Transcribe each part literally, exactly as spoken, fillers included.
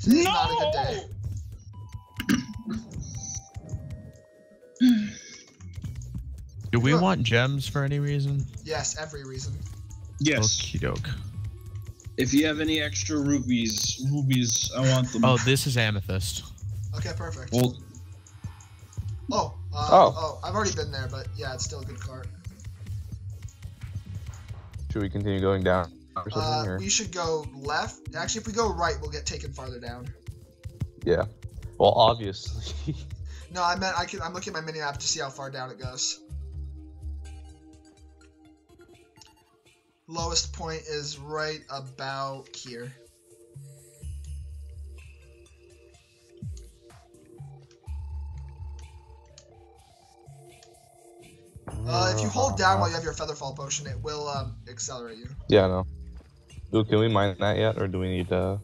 Today's no! not a good day. Do we huh. want gems for any reason? Yes, every reason. Yes. Okie doke. If you have any extra rubies, rubies, I want them. Oh, this is amethyst. Okay, perfect. Well, oh, uh, oh, oh, I've already been there, but yeah, it's still a good cart. Should we continue going down? Or uh, or? We should go left. Actually, if we go right, we'll get taken farther down. Yeah. Well, obviously. No, I meant I can. I'm looking at my mini app to see how far down it goes. Lowest point is right about here. Uh, if you hold down while you have your featherfall potion, it will um, accelerate you. Yeah, I know. Dude, can we mine that yet, or do we need uh?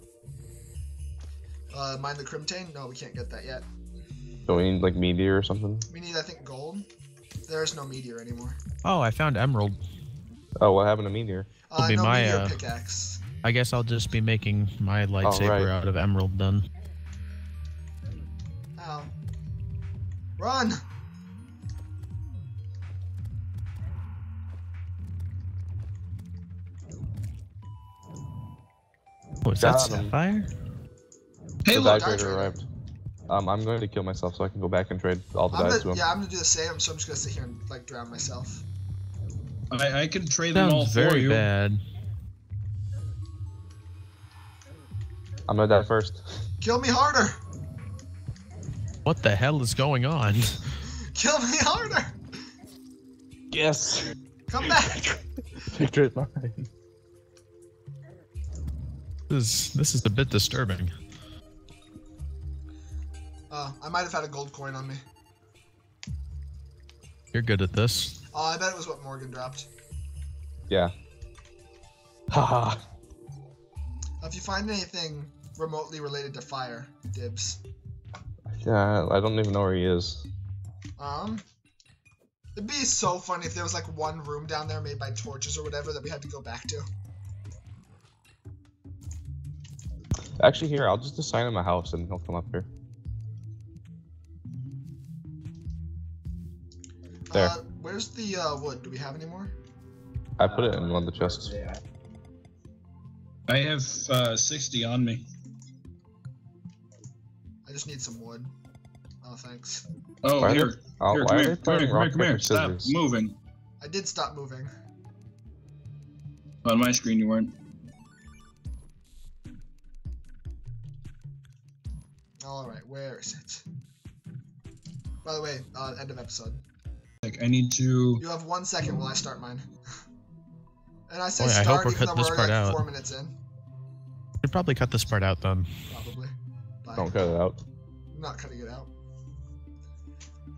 Uh, mine the crimtane? No, we can't get that yet. Do we need like meteor or something? We need, I think, gold. There's no meteor anymore. Oh, I found emerald. Oh, what happened to meteor? Uh, It'll be no my, meteor uh, pickaxe. I guess I'll just be making my lightsaber oh, right. out of emerald then. Ow! Run! Oh, is that sapphire? Hey, look, dye trader arrived. Um, I'm going to kill myself so I can go back and trade all the dyes to him. Yeah, I'm gonna do the same, so I'm just gonna sit here and like drown myself. I, I can trade them all for you. Sounds very bad. I'm gonna die first. Kill me harder! What the hell is going on? Kill me harder! Yes. Come back! Victory is mine. This is, this is a bit disturbing. Uh, I might have had a gold coin on me. You're good at this. Oh, I bet it was what Morgan dropped. Yeah. Haha. If you find anything remotely related to fire, dibs. Yeah, I don't even know where he is. Um, it'd be so funny if there was like one room down there made by torches or whatever that we had to go back to. Actually, here, I'll just assign him a house and he'll come up here. There. Uh, where's the uh, wood? Do we have any more? I put it in one of the chests. I have uh, sixty on me. I just need some wood. Oh, thanks. Oh, why here. Are they, here, oh, come here. Come here, come here, come here. Stop moving. I did stop moving. On my screen, you weren't. Alright, where is it? By the way, uh, end of episode. Like, I need to... You have one second while I start mine. And I say Boy, start I hope we're even cut though this we're already part like out. four minutes in. We'll probably cut this part out then. Probably. Bye. Don't cut it out. I'm not cutting it out.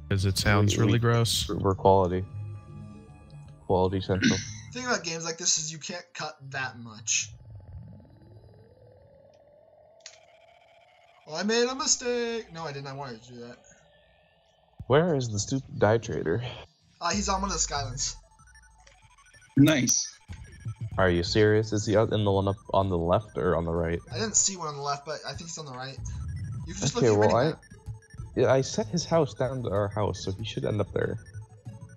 Because it sounds we, really we, gross. We're quality. Quality central. The thing about games like this is you can't cut that much. Well, I made a mistake. No, I didn't. I wanted to do that. Where is the stupid dye trader? Uh, he's on one of the Skylands. Nice. Are you serious? Is he out in the one up on the left or on the right? I didn't see one on the left, but I think he's on the right. You just okay, look at well, I, yeah, I set his house down to our house, so he should end up there.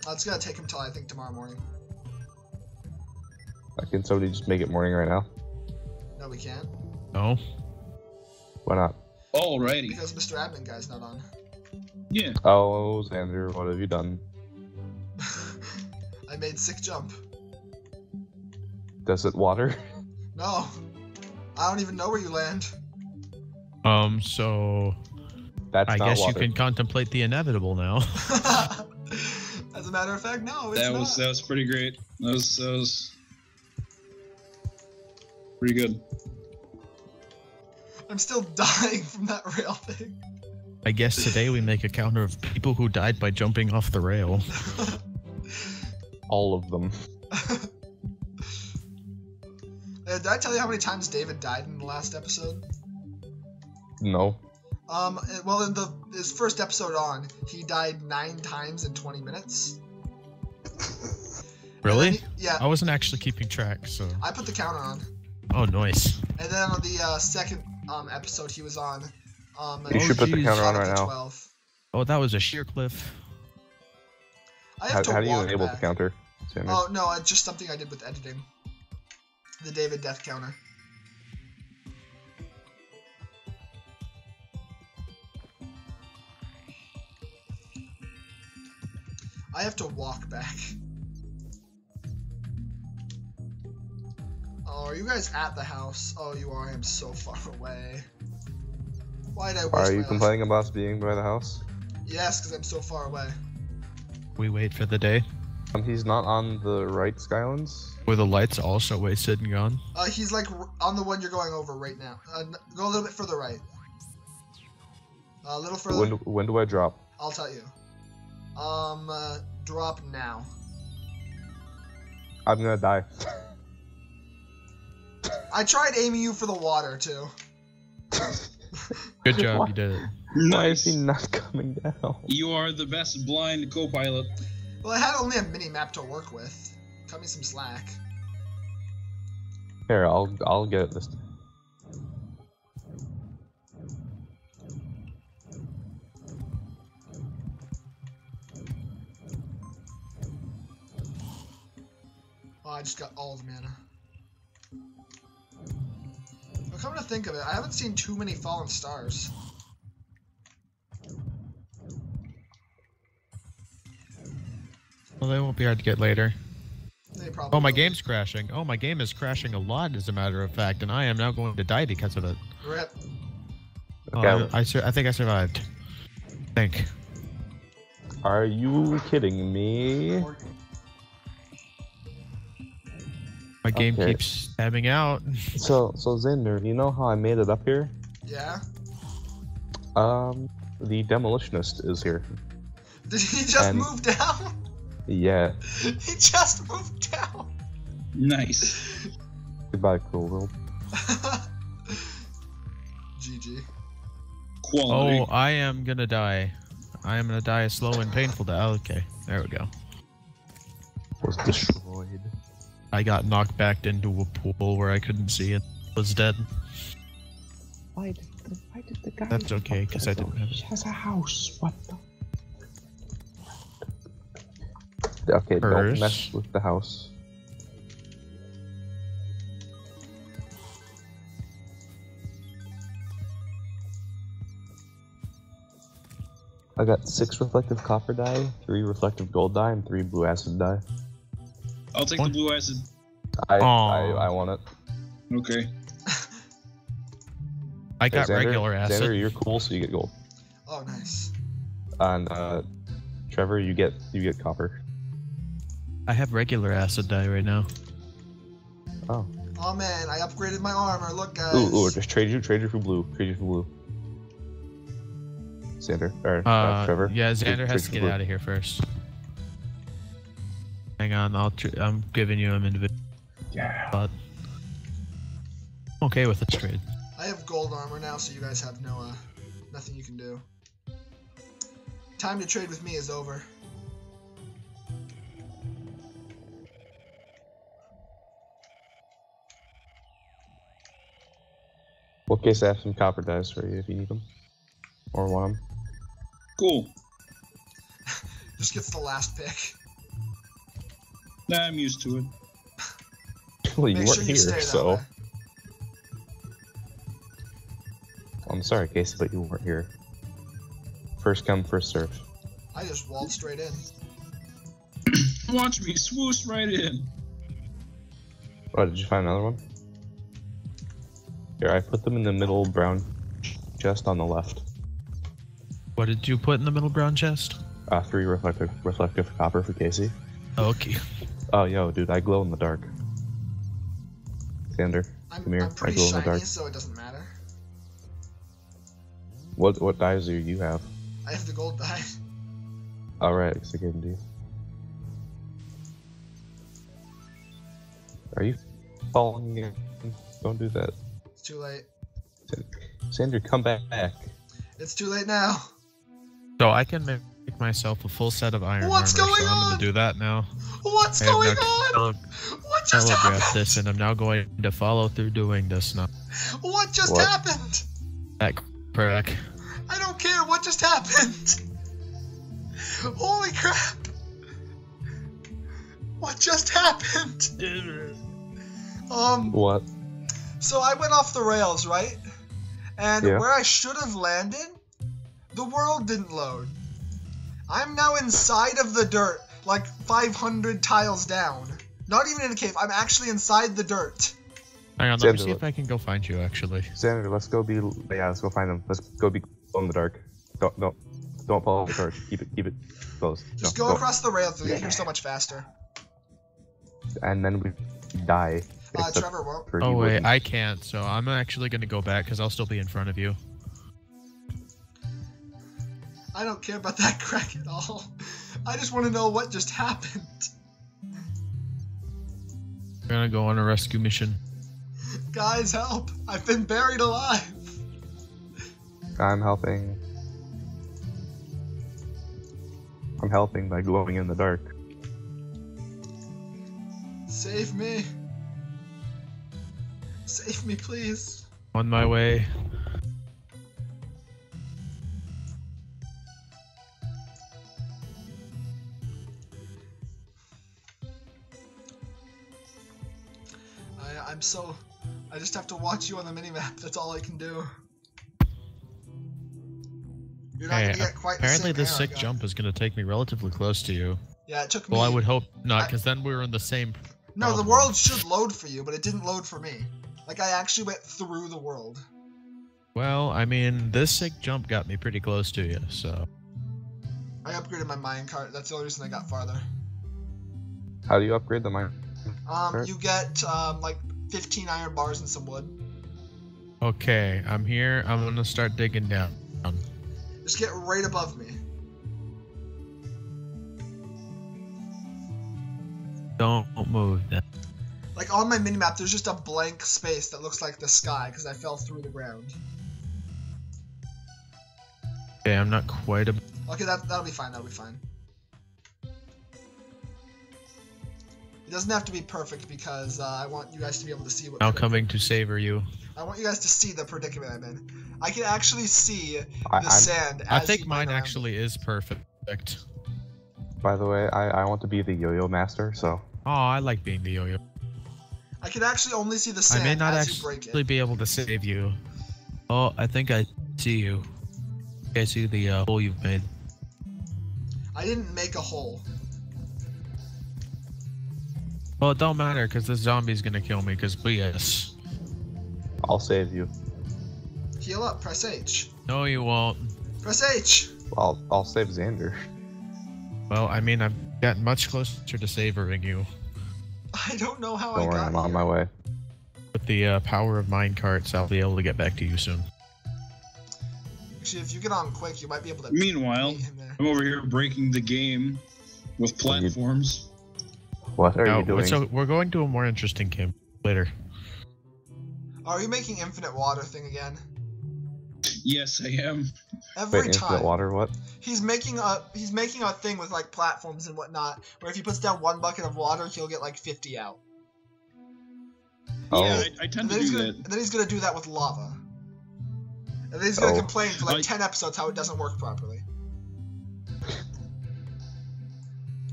Uh, it's gonna take him till I think tomorrow morning. Uh, can somebody just make it morning right now? No, we can't. No. Why not? Alrighty. Because Mister Admin Guy's not on. Yeah. Oh, Xander, what have you done? I made sick jump. Does it water? No. I don't even know where you land. Um, so... That's I not guess water. You can contemplate the inevitable now. As a matter of fact, no, it's that was, not. That was pretty great. That was, that was... pretty good. I'm still dying from that rail thing. I guess today we make a counter of people who died by jumping off the rail. All of them. Uh, did I tell you how many times David died in the last episode? No. Um. Well, in the his first episode on, he died nine times in twenty minutes. Really? He, yeah. I wasn't actually keeping track, so. I put the counter on. Oh, nice. And then on the uh, second um, episode he was on. Um, you should oh, put geez. the counter on right now. Oh, that was a sheer cliff. I have how, to how do you enable back. the counter? Sammy? Oh, no, it's just something I did with editing. The David death counter. I have to walk back. Oh, are you guys at the house? Oh, you are. I am so far away. Why did I waste Are you my complaining life? about being by the house? Yes, because I'm so far away. We wait for the day. Um, he's not on the right Skylands? Were the lights also wasted and gone? Uh, he's like on the one you're going over right now. Uh, go a little bit further right. Uh, a little further. When do, when do I drop? I'll tell you. Um, uh, drop now. I'm gonna die. I tried aiming you for the water, too. Good job, you did it. Nice. Why is he not coming down? You are the best blind co-pilot. Well, I had only a mini-map to work with. Cut me some slack. Here, I'll, I'll get it this time. Oh, I just got all the mana. Come to think of it, I haven't seen too many Fallen Stars. Well, they won't be hard to get later. They probably oh, my won't. game's crashing. Oh, my game is crashing a lot, as a matter of fact, and I am now going to die because of it. Rip. Okay. Oh, I, I, I think I survived. I think. Are you kidding me? My game okay. keeps stabbing out. So, so Xander, you know how I made it up here? Yeah. Um, the demolitionist is here. Did he just and... move down? Yeah. He just moved down. Nice. Goodbye, cool world. G G. Quality. Oh, I am gonna die. I am gonna die a slow and painful death. Oh, okay, there we go. Was destroyed. I got knocked back into a pool where I couldn't see it. I was dead. Why did the, why did the guy... That's okay, because I didn't have it. He has a house. What the... Okay, First. don't mess with the house. I got six reflective copper dye, three reflective gold dye, and three blue acid dye. I'll take One. the blue acid. I, I I want it. Okay. I got hey, Xander, regular acid. Xander, you're cool, so you get gold. Oh, nice. And uh, Trevor, you get you get copper. I have regular acid dye right now. Oh. Oh man, I upgraded my armor. Look, guys. Ooh, ooh just trade you, trade you for blue, trade you for blue. Xander or uh, uh, Trevor. Yeah, Xander has to get blue. out of here first. Hang on, I'll tr I'm giving you an individual. Yeah. But I'm okay with the trade. I have gold armor now, so you guys have no, uh, nothing you can do. Time to trade with me is over. Well, in case I have some copper dice for you if you need them. Or want them. Cool. Just gets the last pick. Nah, I'm used to it. Well, you Make weren't sure you here, so... Way. I'm sorry, Casey, but you weren't here. First come, first serve. I just waltzed right in. Watch me swoosh right in! Oh, did you find another one? Here, I put them in the middle brown chest on the left. What did you put in the middle brown chest? Uh, three reflective, reflective copper for Casey. Oh, okay. Oh, yo, dude, I glow in the dark. Xander, I'm, come here. I'm pretty I glow shiny, in the dark. So it doesn't matter. What what dyes do you have? I have the gold dye. All right, so give them to you. Are you following me? Don't do that. It's too late. Xander, come back. back. It's too late now. So I can make myself a full set of iron What's armor, going so I'm on? gonna do that now. What's going no on? What What just telegraph happened? This, and I'm now going to follow through doing this now. What just what? happened? That prick. I don't care what just happened. Holy crap! What just happened? Um. What? So I went off the rails, right? And yeah. where I should have landed, the world didn't load. I'm now inside of the dirt, like five hundred tiles down. Not even in a cave. I'm actually inside the dirt. Hang on, let Xander, me see if I can go find you, actually. Xander, let's go be... Yeah, let's go find them. Let's go be in the dark. Don't, don't, don't follow the torch. Keep it, keep it closed. Just no, go, go across the rail, so yeah. you're so much faster. And then we die. Uh, Trevor won't. Oh, wait, wouldn't. I can't, so I'm actually going to go back, because I'll still be in front of you. I don't care about that crack at all. I just want to know what just happened. We're gonna go on a rescue mission. Guys, help! I've been buried alive! I'm helping. I'm helping by glowing in the dark. Save me. Save me, please. On my way. I'm so... I just have to watch you on the minimap, that's all I can do. You're not hey, gonna get quite apparently the same this sick jump gun. is gonna take me relatively close to you. Yeah, it took me... Well, I would hope not, because then we were in the same... No, problem. The world should load for you, but it didn't load for me. Like, I actually went through the world. Well, I mean, this sick jump got me pretty close to you, so... I upgraded my minecart, that's the only reason I got farther. How do you upgrade the minecart? Um, you get, um, like... fifteen iron bars and some wood. Okay, I'm here. I'm gonna start digging down. Just get right above me. Don't move that. Like on my minimap, there's just a blank space that looks like the sky because I fell through the ground. Okay, I'm not quite a. Okay, that that'll be fine. That'll be fine. It doesn't have to be perfect because uh, I want you guys to be able to see what. Now coming to savor you. I want you guys to see the predicament I'm in. I can actually see the I, sand. I as think mine around. actually is perfect. By the way, I I want to be the yo-yo master, so. Oh, I like being the yo-yo. I can actually only see the sand. I may not as actually you break it. be able to save you. Oh, I think I see you. I see the uh, hole you've made. I didn't make a hole. Well, it don't matter, because this zombie's gonna kill me, because B S. I'll save you. Heal up, press H. No, you won't. Press H! Well, I'll, I'll save Xander. Well, I mean, I've gotten much closer to savoring you. I don't know how don't I worry, got I'm on here. my way. With the uh, power of minecarts, I'll be able to get back to you soon. Actually, if you get on quick, you might be able to... Meanwhile, him there. I'm over here breaking the game with platforms. What are no, you doing? So we're going to a more interesting game later. Are you making infinite water thing again? Yes, I am. Every Wait, time. Infinite water, what? He's making a he's making a thing with like platforms and whatnot, where if he puts down one bucket of water, he'll get like fifty out. Oh. Yeah, I, I tend to do gonna, that. And then he's gonna do that with lava. And then he's gonna oh. complain for like I... ten episodes how it doesn't work properly.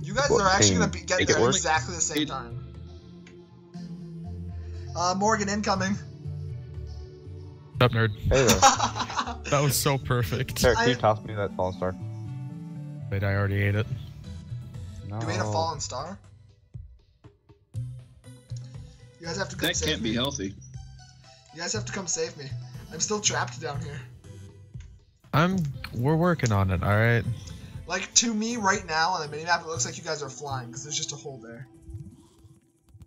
You guys are actually going to be getting there at exactly the same time. Uh, Morgan, incoming. What's up, nerd? Hey there. That was so perfect. Here, can you toss me that Fallen Star? Wait, I already ate it. No. You ate a Fallen Star? You guys have to come save me. That can't be healthy. You guys have to come save me. I'm still trapped down here. I'm... We're working on it, alright? Like, to me, right now, on the minimap, it looks like you guys are flying, because there's just a hole there.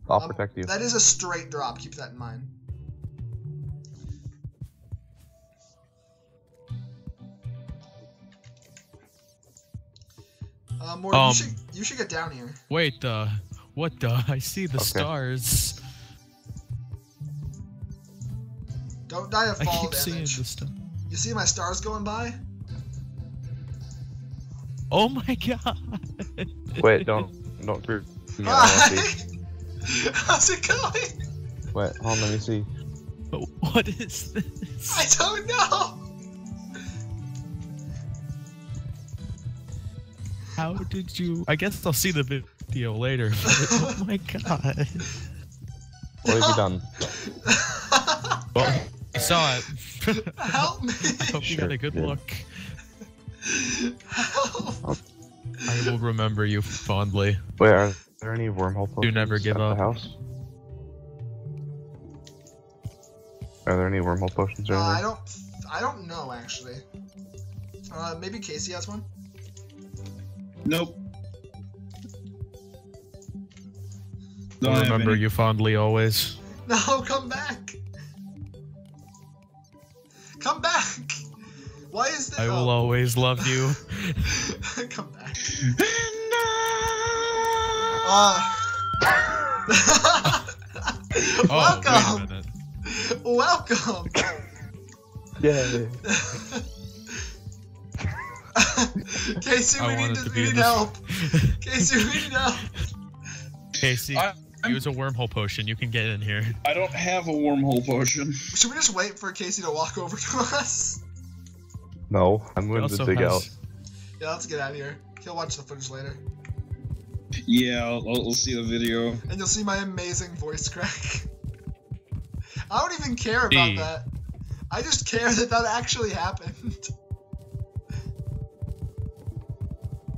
I'll um, protect you. That is a straight drop, keep that in mind. Uh, Morgan, um, you, should, you should get down here. Wait, uh, what the? I see the okay. stars. Don't die of fall I keep damage. Seeing this stuff. You see my stars going by? Oh my god! Wait, don't, don't. No, How's it going? Wait, hold on, let me see. What is this? I don't know! How did you... I guess I'll see the video later, but... oh my god. What have you done? Well, I saw it. Help me! I hope sure you got a good did. look. Help! I will remember you fondly. Wait, are there any wormhole potions? You never give up. The house? Are there any wormhole potions or anything? Uh, I don't... I don't know, actually. Uh, maybe Casey has one? Nope. Don't I remember you fondly always. No, come back! Come back! Why is this? I will oh. always love you. Come back. Uh... oh, wait a minute. Welcome! Yeah. Casey, we need, to, to we need help. Casey, we need help. Casey, I, use a wormhole potion. You can get in here. I don't have a wormhole potion. Should we just wait for Casey to walk over to us? No, I'm going to dig has... out. Yeah, let's get out of here. He'll watch the footage later. Yeah, I'll, I'll see the video. And you'll see my amazing voice crack. I don't even care about Gee. that. I just care that that actually happened.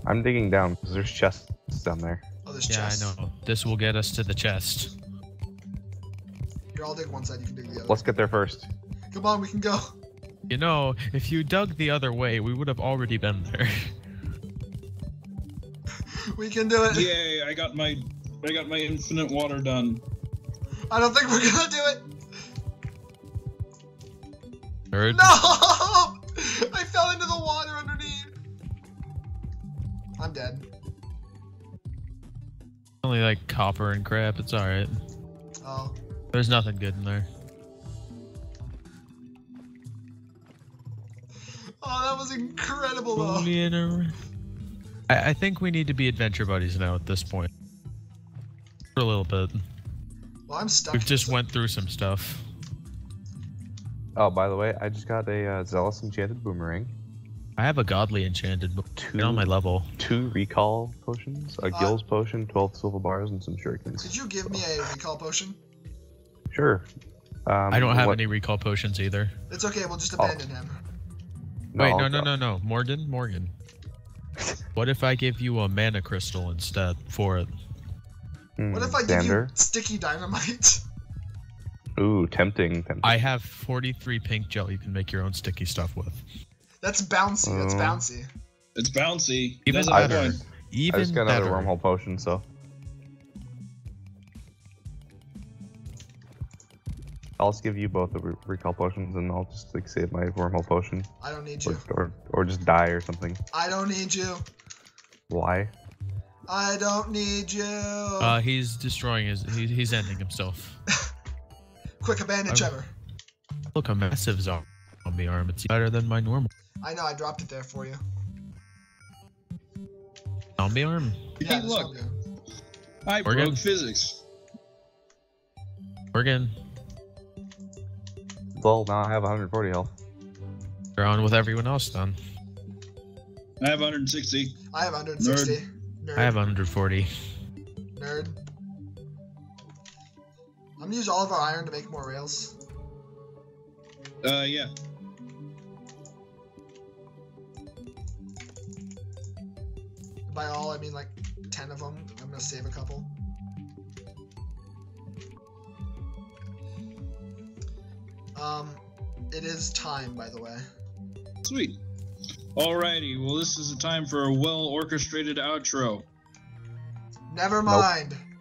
I'm digging down because there's chests down there. Oh, there's yeah, chests. Yeah, I know. This will get us to the chest. Here, I'll dig one side, you can dig the other. Let's get there first. Come on, we can go. You know, if you dug the other way, we would have already been there. We can do it. Yay, I got my, I got my infinite water done. I don't think we're gonna do it. Nerd. No! I fell into the water underneath! I'm dead. Only like copper and crap, it's alright. Oh. There's nothing good in there. Oh, that was incredible though. I, I think we need to be adventure buddies now at this point. For a little bit. Well, I'm stuck. We've just went through some stuff. Oh, by the way, I just got a uh, zealous enchanted boomerang. I have a godly enchanted boomerang on my level. Two recall potions, a uh, gills potion, twelve silver bars, and some shurikens. Could you give so. me a recall potion? Sure. Um, I don't have what? any recall potions either. It's okay, we'll just abandon I'll... him. No, Wait, I'll no, no, no, no. Morgan, Morgan. What if I give you a mana crystal instead for it? Mm, what if I give Xander? you sticky dynamite? Ooh, tempting, tempting. I have forty-three pink gel you can make your own sticky stuff with. That's bouncy, that's bouncy. It's bouncy. Even I better. Just, Even I just got better. another wormhole potion, so. I'll just give you both the re recall potions and I'll just like save my wormhole potion. I don't need you. Or, or, or just die or something. I don't need you. Why? I don't need you. Uh, he's destroying his, he, he's ending himself. Quick abandon Trevor. Look, a massive zombie arm. It's better than my normal. I know, I dropped it there for you. Zombie arm? Yeah, hey, look. I Morgan. broke physics. Morgan. Well, now I have one hundred forty health. You're on with everyone else then. I have one hundred sixty. I have one hundred sixty. Nerd. Nerd. I have one hundred forty. Nerd. I'm gonna use all of our iron to make more rails. Uh, yeah. By all, I mean like ten of them. I'm gonna save a couple. Um, it is time, by the way. Sweet. Alrighty, well this is the time for a well-orchestrated outro. Never mind. Nope.